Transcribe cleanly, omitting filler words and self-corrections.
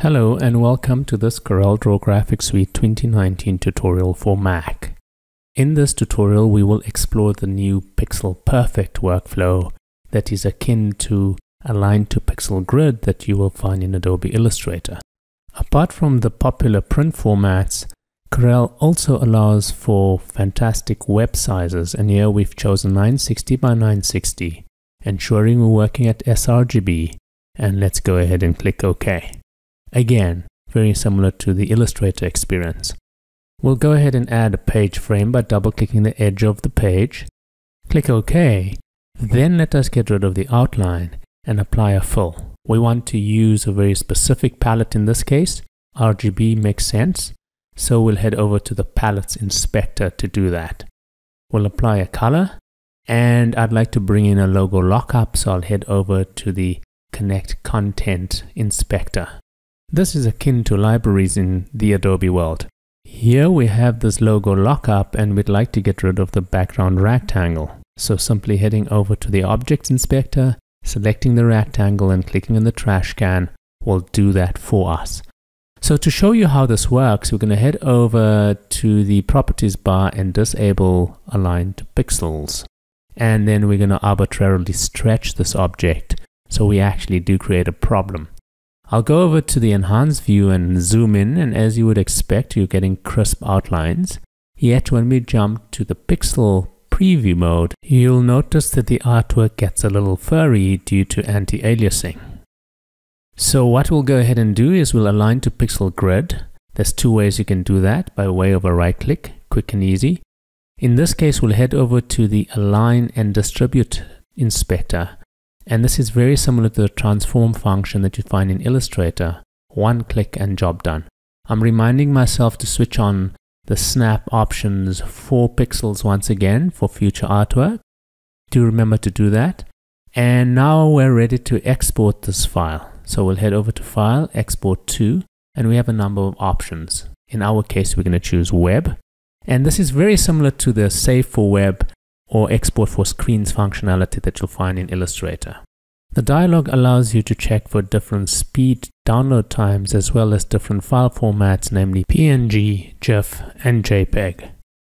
Hello and welcome to this CorelDRAW Graphics Suite 2019 tutorial for Mac. In this tutorial we will explore the new Pixel Perfect workflow that is akin to Aligned Pixel Grid that you will find in Adobe Illustrator. Apart from the popular print formats, Corel also allows for fantastic web sizes, and here we've chosen 960 by 960, ensuring we're working at sRGB, and let's go ahead and click OK. Again, very similar to the Illustrator experience. We'll go ahead and add a page frame by double-clicking the edge of the page. Click OK. Then let us get rid of the outline and apply a fill. We want to use a very specific palette in this case. RGB makes sense. So we'll head over to the Palettes Inspector to do that. We'll apply a color, and I'd like to bring in a logo lockup, so I'll head over to the Connect Content Inspector. This is akin to libraries in the Adobe world. Here we have this logo lockup, and we'd like to get rid of the background rectangle. So simply heading over to the Objects Inspector, selecting the rectangle and clicking on the trash can will do that for us. So to show you how this works, we're going to head over to the Properties bar and disable Aligned Pixels. And then we're going to arbitrarily stretch this object, so we actually do create a problem. I'll go over to the Enhance view and zoom in, and as you would expect, you're getting crisp outlines. Yet when we jump to the Pixel Preview mode, you'll notice that the artwork gets a little furry due to anti-aliasing. So what we'll go ahead and do is we'll align to Pixel Grid. There's two ways you can do that, by way of a right click, quick and easy. In this case, we'll head over to the Align and Distribute Inspector. And this is very similar to the transform function that you find in Illustrator. One click and job done. I'm reminding myself to switch on the snap options for pixels once again for future artwork. Do remember to do that. And now we're ready to export this file. So we'll head over to File, Export To, and we have a number of options. In our case, we're going to choose Web. And this is very similar to the Save for Web or Export for Screens functionality that you'll find in Illustrator. The dialog allows you to check for different speed download times as well as different file formats, namely PNG, GIF, and JPEG.